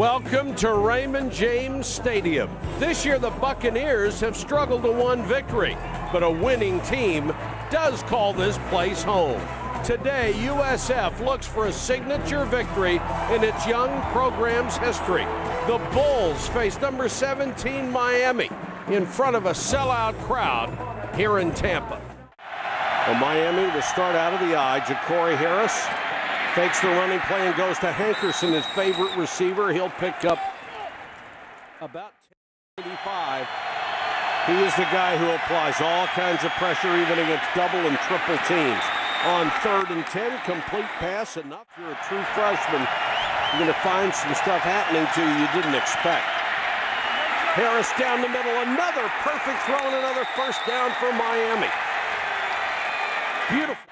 Welcome to Raymond James Stadium. This year, the Buccaneers have struggled to one victory, but a winning team does call this place home. Today, USF looks for a signature victory in its young program's history. The Bulls face number 17 Miami in front of a sellout crowd here in Tampa. Well, Miami will start out of the eye. Jacory Harris fakes the running play and goes to Hankerson, his favorite receiver. He'll pick up about 85. He is the guy who applies all kinds of pressure, even against double and triple teams. On 3rd and 10, complete pass. Enough. You're a true freshman. You're going to find some stuff happening to you didn't expect. Harris down the middle. Another perfect throw and another first down for Miami. Beautiful.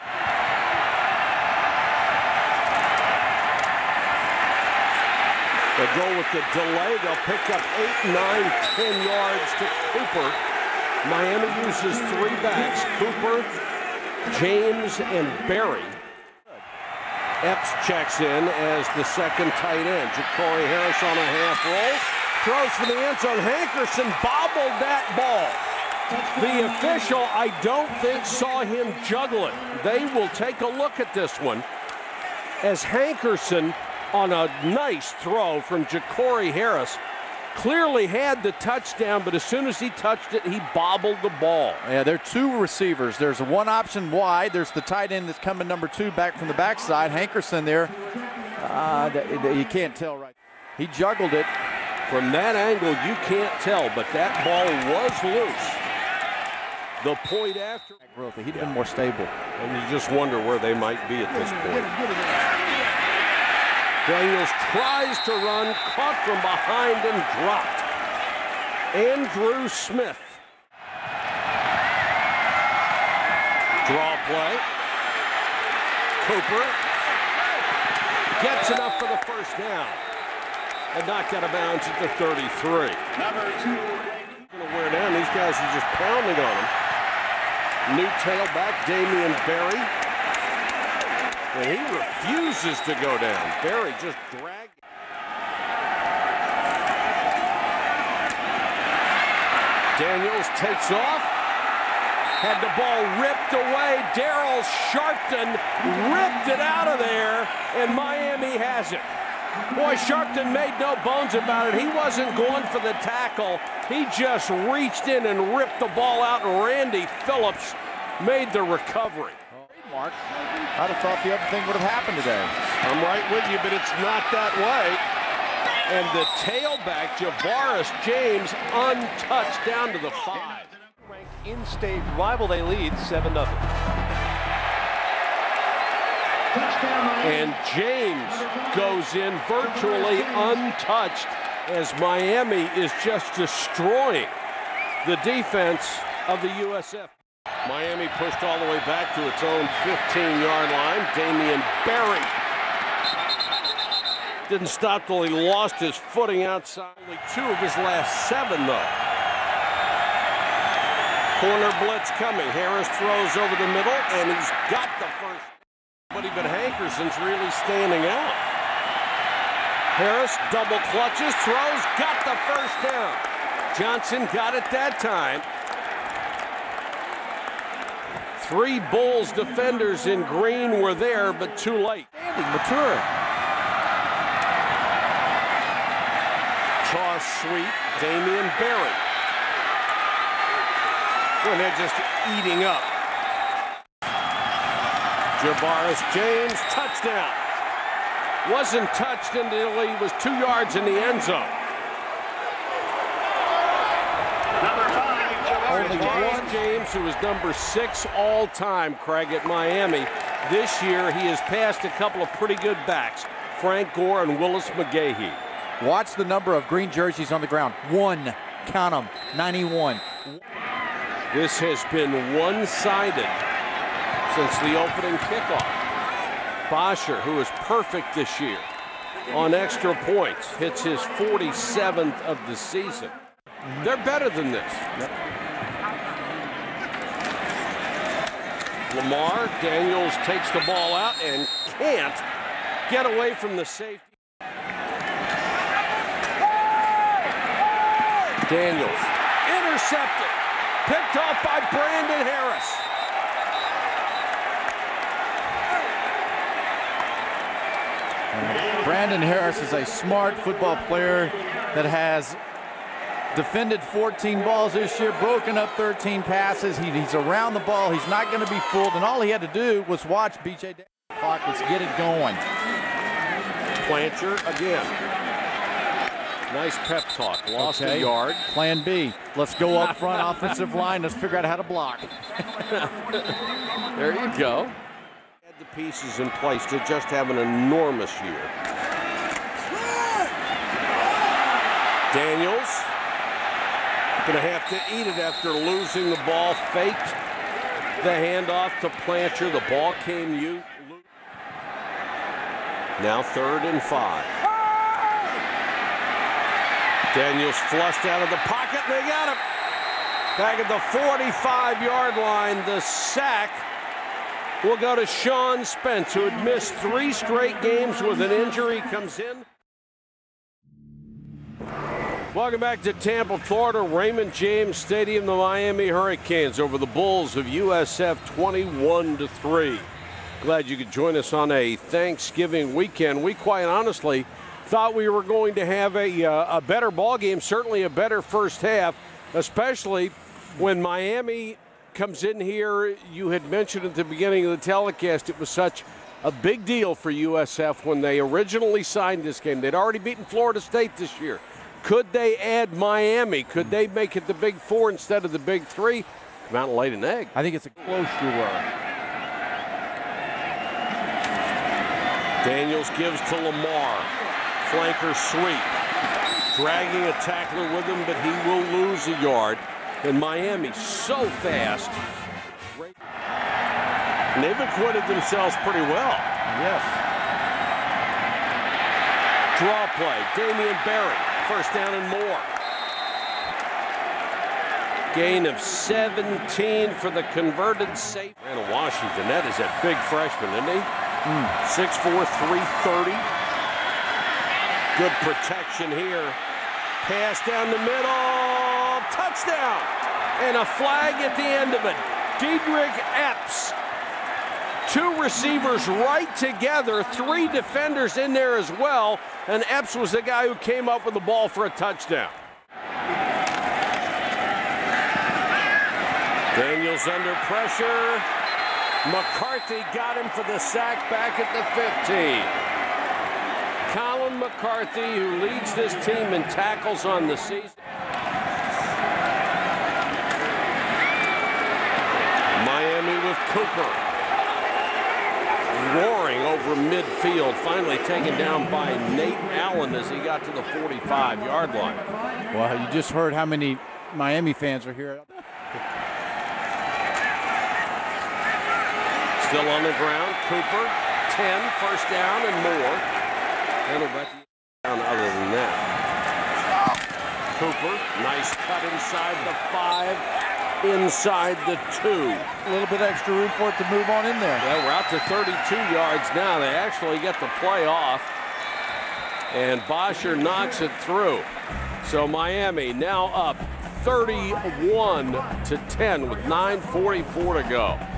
They go with the delay. They'll pick up 8, 9, 10 yards to Cooper. Miami uses 3 backs, Cooper, James, and Berry. Epps checks in as the second tight end. Jacory Harris on a half roll. Throws for the end zone. Hankerson bobbled that ball. The official, I don't think, saw him juggling. They will take a look at this one as Hankerson, on a nice throw from Jacory Harris, clearly had the touchdown, but as soon as he touched it, he bobbled the ball. Yeah, there are 2 receivers. There's one option wide. There's the tight end that's coming number 2 back from the backside. Hankerson there. You can't tell right. He juggled it. From that angle, you can't tell, but that ball was loose. The point after. He'd been more stable. And you just wonder where they might be at this point. Daniels tries to run, caught from behind and dropped. Andrew Smith. Draw play. Cooper gets enough for the first down. And knocked out of bounds at the 33. Number 2. Wear down. These guys are just pounding on him. New tailback, Damien Berry. And he refuses to go down. Berry just dragged. Daniels takes off. Had the ball ripped away. Darrell Sharpton ripped it out of there, and Miami has it. Boy, Sharpton made no bones about it. He wasn't going for the tackle. He just reached in and ripped the ball out, and Randy Phillips made the recovery. Mark, I'd have thought the other thing would have happened today. I'm right with you, but it's not that way. And the tailback, Javarris James, untouched down to the 5. Ranked in-state rival, they lead 7-0. And James goes in virtually untouched as Miami is just destroying the defense of the USF. Miami pushed all the way back to its own 15-yard line. Damien Berry didn't stop till he lost his footing outside. Only 2 of his last 7, though. Corner blitz coming. Harris throws over the middle, and he's got the first. Nobody but Hankerson's really standing out. Harris double clutches, throws, got the first down. Johnson got it that time. 3 Bulls defenders in green were there, but too late. Mature. Toss sweep, Damien Berry. And they're just eating up. Javarris James, touchdown. Wasn't touched until he was 2 yards in the end zone. Lamar James, who is number 6 all-time, Craig, at Miami. This year, he has passed a couple of pretty good backs, Frank Gore and Willis McGahee. Watch the number of green jerseys on the ground. 1, count them, 91. This has been one-sided since the opening kickoff. Bosher, who is perfect this year on extra points, hits his 47th of the season. They're better than this. Yep. Lamar Daniels takes the ball out and can't get away from the safety. Daniels. Intercepted. Picked off by Brandon Harris. Brandon Harris is a smart football player that has defended 14 balls this year, broken up 13 passes. He's around the ball. He's not going to be fooled, and all he had to do was watch B.J. Daniels. Let's get it going. Plancher again. Nice pep talk. Lost a yard. Plan B. Let's go up front, offensive line. Let's figure out how to block. There you go. Had the pieces in place to just have an enormous year. Daniels gonna have to eat it after losing the ball. Faked the handoff to Plancher. The ball came loose. Now 3rd and 5. Daniels flushed out of the pocket, and they got him. Back at the 45-yard line, the sack will go to Sean Spence, who had missed 3 straight games with an injury, comes in. Welcome back to Tampa, Florida, Raymond James Stadium. The Miami Hurricanes over the Bulls of USF 21-3. Glad you could join us on a Thanksgiving weekend. We quite honestly thought we were going to have a better ball game, certainly a better first half, especially when Miami comes in here. You had mentioned at the beginning of the telecast it was such a big deal for USF when they originally signed this game. They'd already beaten Florida State this year. Could they add Miami? Could they make it the Big Four instead of the Big Three? Come out and lay an egg. I think it's a close you were. Daniels gives to Lamar. Flanker sweep. Dragging a tackler with him, but he will lose a yard. And Miami so fast. And they've acquitted themselves pretty well. Yes. Draw play. Damien Berry. 1st down and more. Gain of 17 for the converted safety. And Washington, that is a big freshman, isn't he? 6'4", 330. Good protection here. Pass down the middle. Touchdown. And a flag at the end of it. Dedrick Epps. 2 receivers right together. 3 defenders in there as well. And Epps was the guy who came up with the ball for a touchdown. Daniels under pressure. McCarthy got him for the sack back at the 15. Colin McCarthy, who leads this team in tackles on the season. Miami with Cooper. Roaring over midfield, finally taken down by Nate Allen as he got to the 45-yard line. Well, you just heard how many Miami fans are here. Still on the ground. Cooper, 10, 1st down and more. And about the down other than that. Cooper, nice cut inside the 5, inside the 2. A little bit extra room for it to move on in there. Yeah, we're out to 32 yards now. They actually get the play off. And Bosher knocks it through. So Miami now up 31-10 with 9:44 to go.